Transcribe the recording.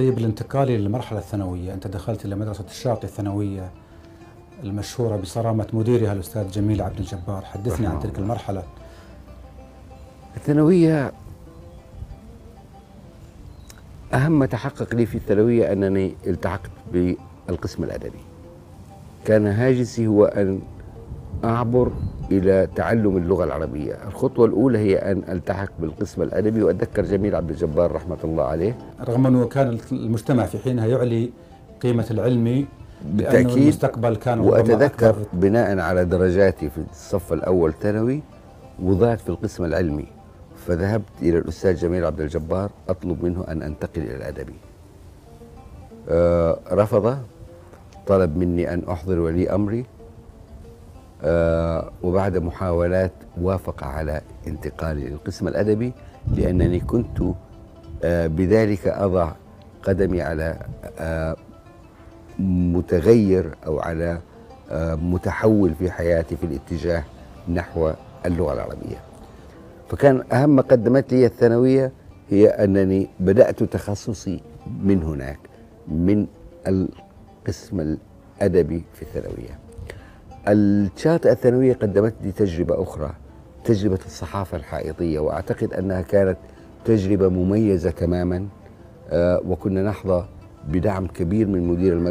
طيب الانتقال للمرحلة الثانوية، أنت دخلت إلى مدرسة الشاطئ الثانوية المشهورة بصرامة مديرها الأستاذ جميل عبد الجبار، حدثني عن تلك المرحلة. الثانوية أهم ما تحقق لي في الثانوية أنني التحقت بالقسم الأدبي. كان هاجسي هو أن أعبر إلى تعلم اللغة العربية. الخطوة الأولى هي أن ألتحق بالقسم الأدبي، وأتذكر جميل عبد الجبار رحمة الله عليه، رغم أنه كان المجتمع في حينها يعلي قيمة العلم بالتأكيد، المستقبل كان وأتذكر بناء على درجاتي في الصف الأول ثانوي وضعت في القسم العلمي، فذهبت إلى الأستاذ جميل عبد الجبار أطلب منه أن أنتقل إلى الأدبي. رفض، طلب مني أن أحضر ولي أمري، وبعد محاولات وافق على انتقالي للقسم الأدبي، لأنني كنت بذلك أضع قدمي على متغير أو على متحول في حياتي في الاتجاه نحو اللغة العربية. فكان أهم ما قدمت لي الثانوية هي أنني بدأت تخصصي من هناك، من القسم الأدبي في الثانوية. الشاطئ الثانوية قدمت لي تجربة أخرى، تجربة الصحافة الحائطية، وأعتقد أنها كانت تجربة مميزة تماما، وكنا نحظى بدعم كبير من مدير المدرسة.